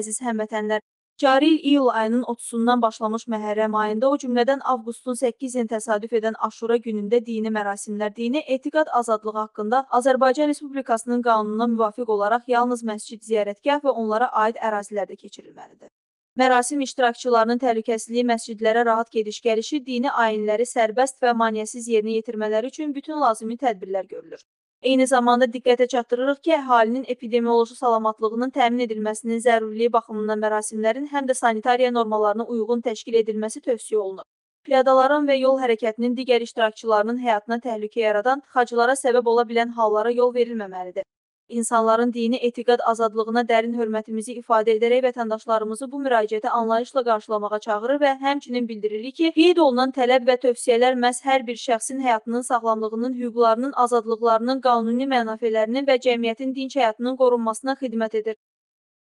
Əziz həmvətənlər, cari il iyul ayının 30-dan başlamış Məhərrəm ayında, o cümlədən avqustun 8-ni təsadüf edən Aşura günündə dini mərasimlər, dini etiqad azadlığı haqqında Azərbaycan Respublikasının qanununa müvafiq olaraq yalnız məscid, ziyarətgah və onlara aid ərazilərdə keçirilməlidir. Mərasim iştirakçılarının təhlükəsizliyi, məscidlərə rahat gediş-gəlişi, dini ayinləri sərbəst və maneəsiz yerinə yetirmələri üçün bütün lazımi tədbirlər görülür. Eyni zamanda diqqətə çatdırırıq ki, əhalinin epidemioloji salamatlığının təmin edilməsinin zəruriliyi baxımından mərasimlərin həm də sanitariya normalarına uyğun təşkil edilməsi tövsiyə olunur. Piyadaların və yol hərəkətinin digər iştirakçılarının həyatına təhlükə yaradan, tıxaclara səbəb ola bilən hallara yol verilməməlidir. İnsanların dini etiqad azadlığına dərin hörmətimizi ifadə edərək vətəndaşlarımızı bu müraciəti anlayışla qarşılamağa çağırır və həmçinin bildiririk ki, qeyd olunan tələb və tövsiyələr məhz hər bir şəxsin həyatının, sağlamlığının, hüquqlarının, azadlıqlarının, qanuni mənafelərinin və cəmiyyətin dinc həyatının qorunmasına xidmət edir.